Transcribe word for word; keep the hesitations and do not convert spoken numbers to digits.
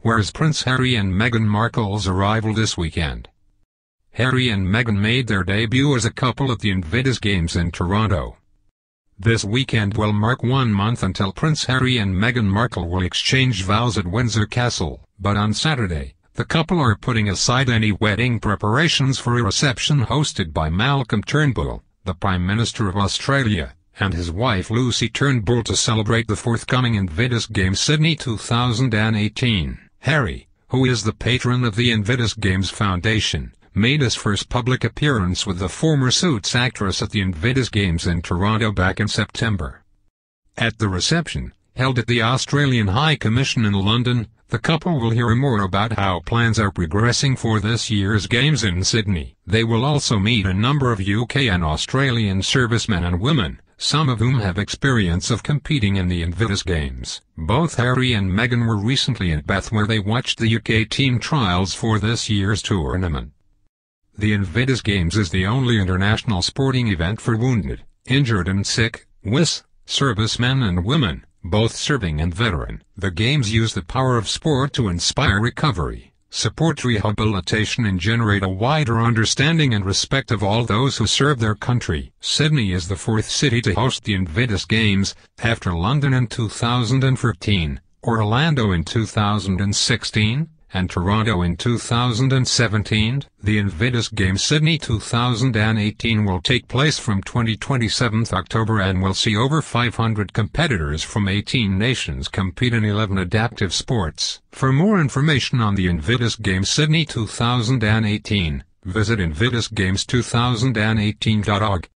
Where's Prince Harry and Meghan Markle's arrival this weekend? Harry and Meghan made their debut as a couple at the Invictus Games in Toronto. This weekend will mark one month until Prince Harry and Meghan Markle will exchange vows at Windsor Castle, but on Saturday, the couple are putting aside any wedding preparations for a reception hosted by Malcolm Turnbull, the Prime Minister of Australia, and his wife Lucy Turnbull to celebrate the forthcoming Invictus Games Sydney two thousand eighteen. Harry, who is the patron of the Invictus Games Foundation, made his first public appearance with the former Suits actress at the Invictus Games in Toronto back in September. At the reception, held at the Australian High Commission in London, the couple will hear more about how plans are progressing for this year's Games in Sydney. They will also meet a number of U K and Australian servicemen and women, some of whom have experience of competing in the Invictus Games. Both Harry and Meghan were recently at Bath where they watched the U K team trials for this year's tournament. The Invictus Games is the only international sporting event for wounded, injured and sick, W I S, servicemen and women, both serving and veteran. The Games use the power of sport to inspire recovery, support rehabilitation and generate a wider understanding and respect of all those who serve their country. Sydney is the fourth city to host the Invictus Games, after London in two thousand fifteen, Orlando in two thousand sixteen, and Toronto in two thousand seventeen. The Invictus Games Sydney two thousand eighteen will take place from the twenty-seventh to the twenty-seventh of October and will see over five hundred competitors from eighteen nations compete in eleven adaptive sports. For more information on the Invictus Games Sydney two thousand eighteen, visit invictus games two thousand eighteen dot org.